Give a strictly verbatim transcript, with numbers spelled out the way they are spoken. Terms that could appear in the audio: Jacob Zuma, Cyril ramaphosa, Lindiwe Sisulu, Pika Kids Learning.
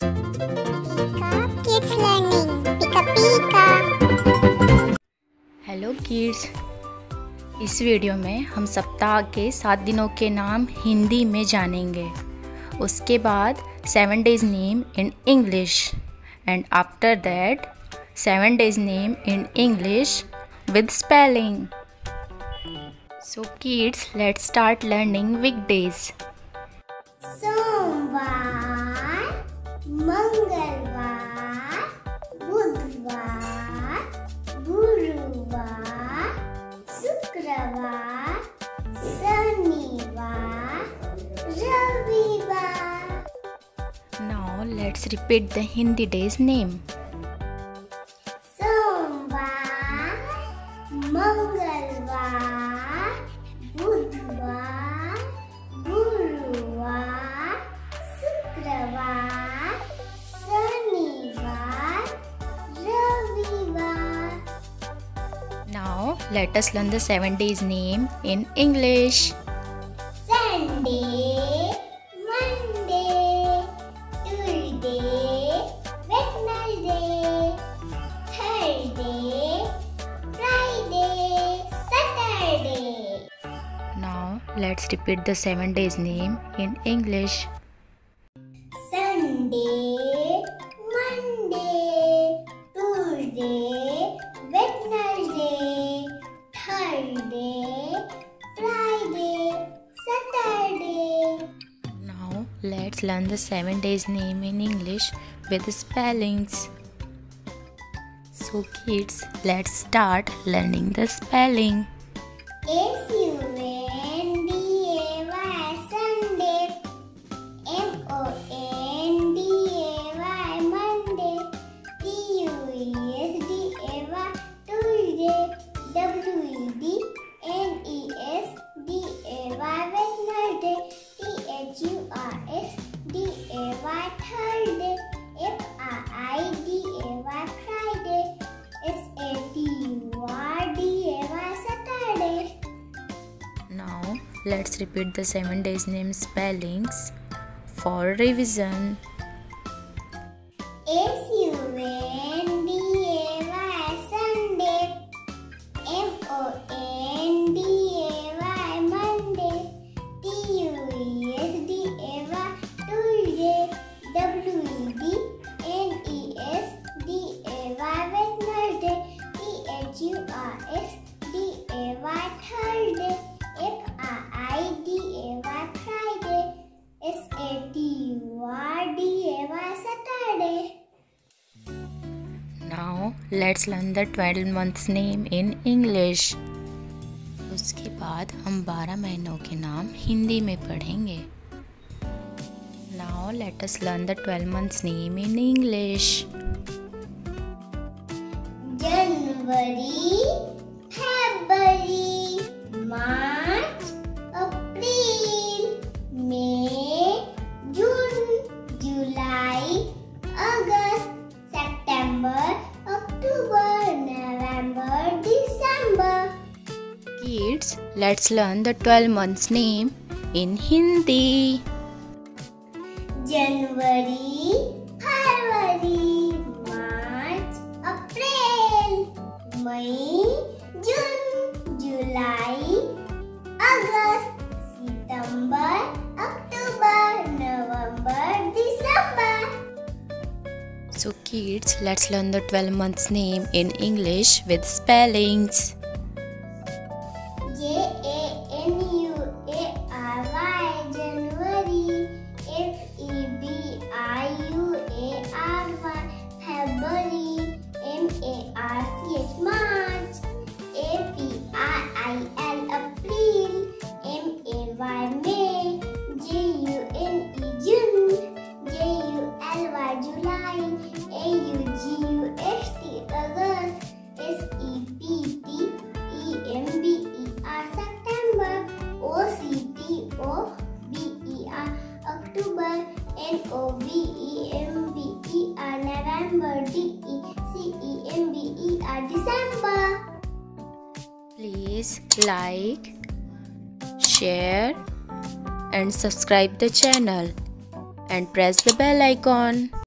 Pika Kids Learning. Pika Pika. Hello kids, इस video में हम सप्ताह के सात दिनों के नाम हिंदी में जानेंगे, उसके बाद seven days name in English and after that seven days name in English with spelling. So kids, let's start learning weekdays. Somvar, Mangalvar, Budhvar, Guruvar, Shukravar, Shanivar, Ravivar. Now let's repeat the Hindi day's name. मंगलवार, बुधवार, गुरुवार, शुक्रवार, शनिवार, रविवार. Now let us learn the seven days name in English. Sunday, Monday, Tuesday, Wednesday, Thursday, Friday. Now let's repeat the seven days name in English. Sunday, Monday, Tuesday, Wednesday, Thursday, Friday, Saturday. Now let's learn the seven days name in English with spellings. So kids, let's start learning the spelling. S U N D A Y, Sunday. M O N D A Y, Monday. T U E S D A Y, Tuesday. W E D N E S D A Y, Wednesday. T H U R S D A Y, Thursday. F R I D A Y, Friday. Saturday. Now let's repeat the seven days name spellings for revision. S U N D A Y, Sunday. M O N D A Y, Monday. T U E S D A Y, Tuesday. W E D N E S D A Y, Wednesday. T H U R S D A Y, Thursday. F R I D A Y, Friday. S A T U R D A Y, Saturday. Now let's learn the twelve months name in English. उसके बाद हम बारह महीनों के नाम हिंदी में पढ़ेंगे. Now let us learn the twelve months name in English. January, February, March, April, May, June, July, August, September, October, November, December. Kids, let's learn the twelve months name in Hindi. January, February, March, April, May, June, July, August, September, October, November, December. So kids, let's learn the twelve months name in English with spellings. J A N U A R Y, January. F E B I U A R Y, February. M A R C H, March. A P R I L, April. M A Y, May. J U N E, June. J U L Y, July. A U G U S T, August. S E P T E M B E R, September. O C T O B E R, October. N O V E M B E R, November. D E C E M B E R, December. Please like, share and subscribe the channel and press the bell icon.